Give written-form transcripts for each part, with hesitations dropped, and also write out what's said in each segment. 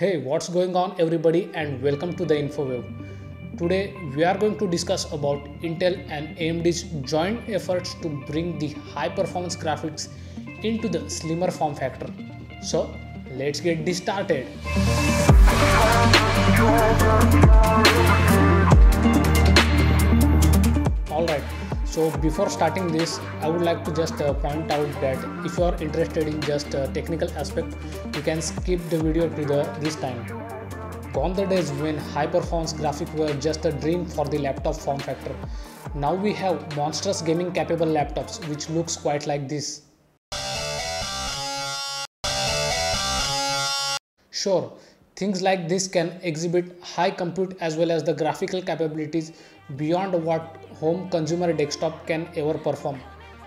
Hey, what's going on everybody, and welcome to the InfoWave. Today we are going to discuss about Intel and AMD's joint efforts to bring the high performance graphics into the slimmer form factor. So let's get this started. Alright, so before starting this, I would like to just point out that if you are interested in just technical aspect, you can skip the video to this time. Gone the days when high performance graphics were just a dream for the laptop form factor. Now we have monstrous gaming capable laptops which looks quite like this. Sure, things like this can exhibit high compute as well as the graphical capabilities beyond what home consumer desktop can ever perform.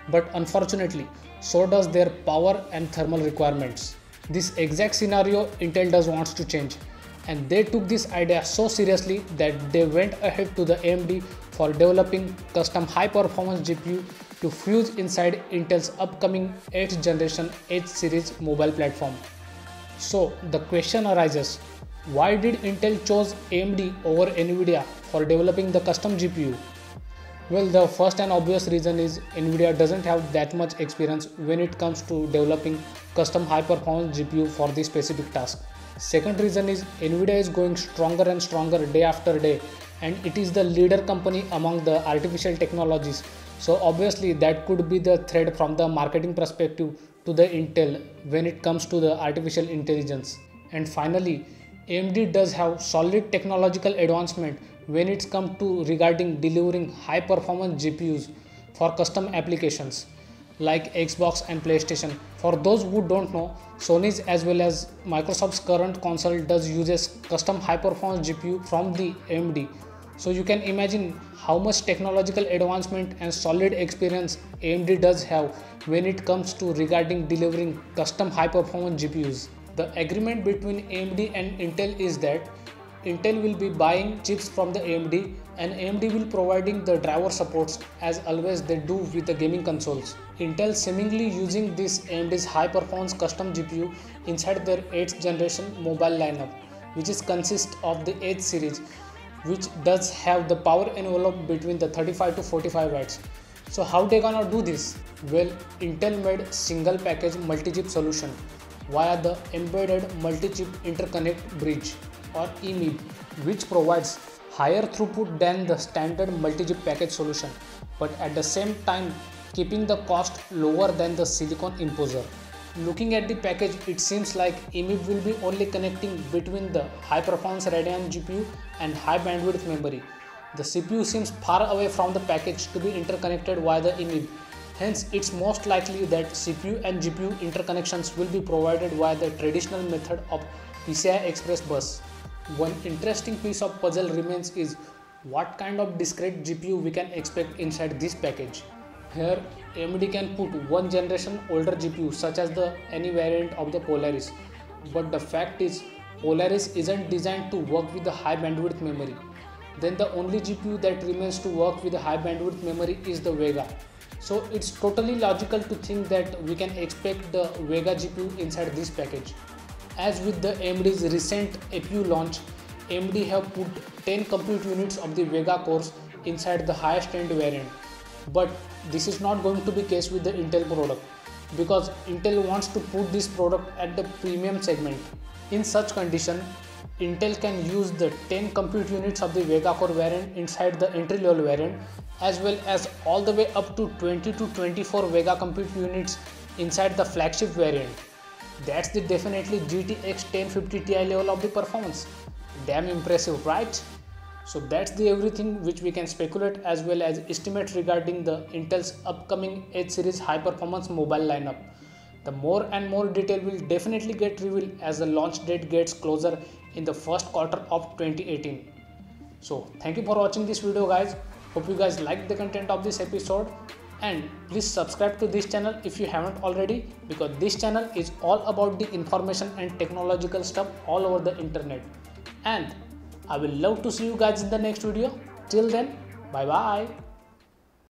But unfortunately, so does their power and thermal requirements. This exact scenario Intel wants to change, and they took this idea so seriously that they went ahead to the AMD for developing custom high performance GPU to fuse inside Intel's upcoming 8th generation H series mobile platform. So the question arises, why did Intel chose AMD over Nvidia for developing the custom GPU? Well, the first and obvious reason is Nvidia doesn't have that much experience when it comes to developing custom high performance GPU for this specific task. Second reason is Nvidia is going stronger and stronger day after day, and it is the leader company among the artificial technologies. So obviously that could be the thread from the marketing perspective to the Intel when it comes to the artificial intelligence. And finally, AMD does have solid technological advancement when it's come to regarding delivering high performance GPUs for custom applications like Xbox and PlayStation. For those who don't know, Sony's as well as Microsoft's current console uses custom high performance GPU from the AMD. So you can imagine how much technological advancement and solid experience AMD does have when it comes to regarding delivering custom high performance GPUs. The agreement between AMD and Intel is that Intel will be buying chips from the AMD and AMD will providing the driver supports as always they do with the gaming consoles. Intel seemingly using this AMD's high performance custom GPU inside their 8th generation mobile lineup, which is consists of the H series, which does have the power envelope between the 35 to 45 watts. So how they gonna do this? Well, Intel made single package multi-chip solution via the Embedded Multi-chip Interconnect Bridge or EMIB, which provides higher throughput than the standard multi-chip package solution, but at the same time keeping the cost lower than the silicon imposer. Looking at the package, it seems like EMIB will be only connecting between the high performance Radeon GPU and high bandwidth memory. The CPU seems far away from the package to be interconnected via the EMIB. Hence, it's most likely that CPU and GPU interconnections will be provided via the traditional method of PCI express bus. One interesting piece of puzzle remains is what kind of discrete GPU we can expect inside this package. Here, AMD can put one generation older GPU such as any variant of the Polaris, but the fact is Polaris isn't designed to work with the high bandwidth memory. Then the only GPU that remains to work with the high bandwidth memory is the Vega. So it's totally logical to think that we can expect the Vega GPU inside this package. As with the AMD's recent APU launch, AMD have put 10 compute units of the Vega cores inside the highest end variant. But this is not going to be the case with the Intel product, because Intel wants to put this product at the premium segment. In such condition, Intel can use the 10 compute units of the Vega core variant inside the entry level variant, as well as all the way up to 20 to 24 Vega compute units inside the flagship variant. That's the definitely GTX 1050 Ti level of the performance. Damn impressive, right? So that's the everything which we can speculate as well as estimate regarding the Intel's upcoming H series high performance mobile lineup. The more and more detail will definitely get revealed as the launch date gets closer in the first quarter of 2018. So thank you for watching this video guys. Hope you guys liked the content of this episode, and please subscribe to this channel if you haven't already, because this channel is all about the information and technological stuff all over the internet. And I will love to see you guys in the next video. Till then, bye bye.